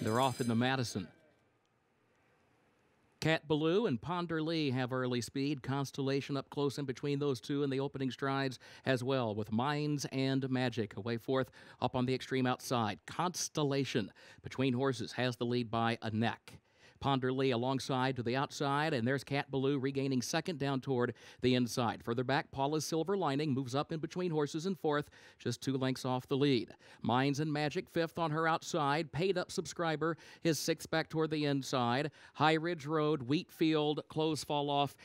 They're off in the Madison. Cat Ballou and Ponder Lee have early speed. Constellation up close in between those two in the opening strides as well, with Minds and Magic away forth up on the extreme outside. Constellation between horses has the lead by a neck. Ponder Lee alongside to the outside, and there's Cat Ballou regaining second down toward the inside. Further back, Paulassilverlining moves up in between horses and fourth, just 2 lengths off the lead. Minds and Magic fifth on her outside. Paid Up Subscriber is sixth back toward the inside. High Ridge Road, Wheatfield, Close Fall-off.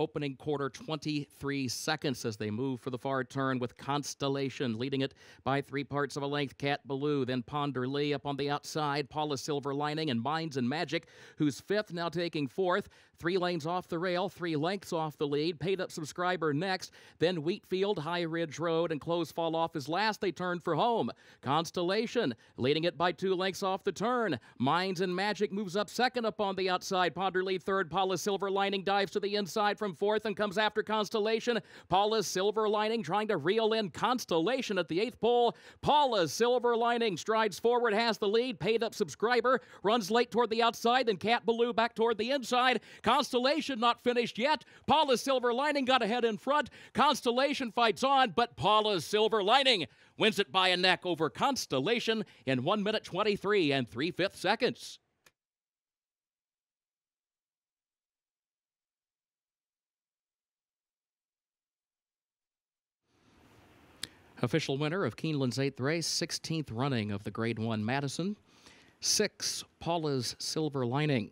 Opening quarter, 23 seconds as they move for the far turn, with Constellation leading it by 3/4 of a length. Cat Ballou, then Ponder Lee up on the outside. Paulassilverlining and Minds and Magic, who's fifth, now taking fourth. 3 lanes off the rail, 3 lengths off the lead. Paid Up Subscriber next, then Wheatfield, High Ridge Road, and Close Fall-off is last. They turn for home. Constellation leading it by 2 lengths off the turn. Minds and Magic moves up second up on the outside. Ponder Lee third. Paulassilverlining dives to the inside from fourth and comes after Constellation. Paulassilverlining trying to reel in Constellation at the 8th pole. Paulassilverlining strides forward, has the lead. Paid Up Subscriber runs late toward the outside, then Cat Ballou back toward the inside. Constellation not finished yet. Paulassilverlining got ahead in front. Constellation fights on, but Paulassilverlining wins it by a neck over Constellation in 1:23.75 seconds. Official winner of Keeneland's 8th race, 16th running of the Grade 1 Madison. 6, Paulassilverlining.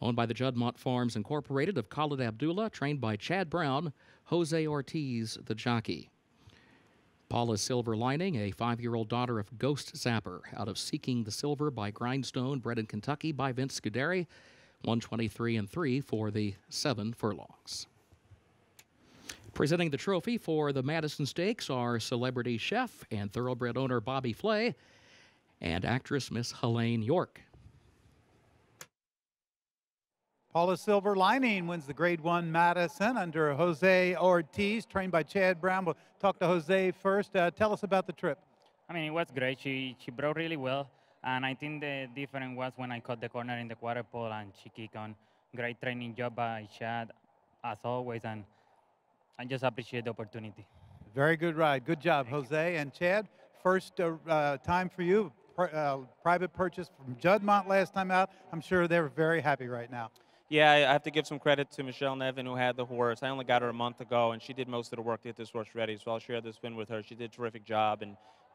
Owned by the Juddmonte Farms Incorporated of Khalid Abdullah, trained by Chad Brown, Jose Ortiz, the jockey. Paulassilverlining, a 5-year-old daughter of Ghost Zapper, out of Seeking the Silver by Grindstone, bred in Kentucky by Vince Scuderi. 1:23.3 for the 7 furlongs. Presenting the trophy for the Madison Stakes are celebrity chef and thoroughbred owner Bobby Flay and actress Miss Helene York. Paulassilverlining wins the Grade 1 Madison under Jose Ortiz, trained by Chad Brown. We'll talk to Jose first. Tell us about the trip. I mean, it was great. She broke really well, and I think the difference was when I caught the corner in the quarter pole and she kicked on. Great training job by Chad, as always, and I just appreciate the opportunity. Very good ride. Good job, Jose. And Chad, first time for you, private purchase from Juddmonte last time out. I'm sure they're very happy right now. Yeah, I have to give some credit to Michelle Nevin, who had the horse. I only got her a month ago, and she did most of the work to get this horse ready, so I'll share this win with her. She did a terrific job,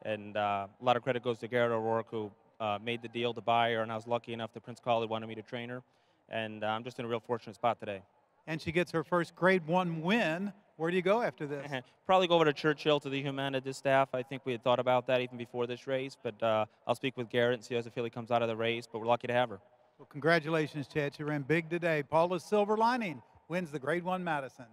and a lot of credit goes to Garrett O'Rourke, who made the deal to buy her, and I was lucky enough that Prince Colley wanted me to train her, and I'm just in a real fortunate spot today. And she gets her first Grade 1 win. Where do you go after this? Probably go over to Churchill to the Humana Distaff. I think we had thought about that even before this race, but I'll speak with Garrett and see how the filly comes out of the race, but we're lucky to have her. Well, congratulations, Chad. She ran big today. Paulassilverlining wins the Grade 1 Madison.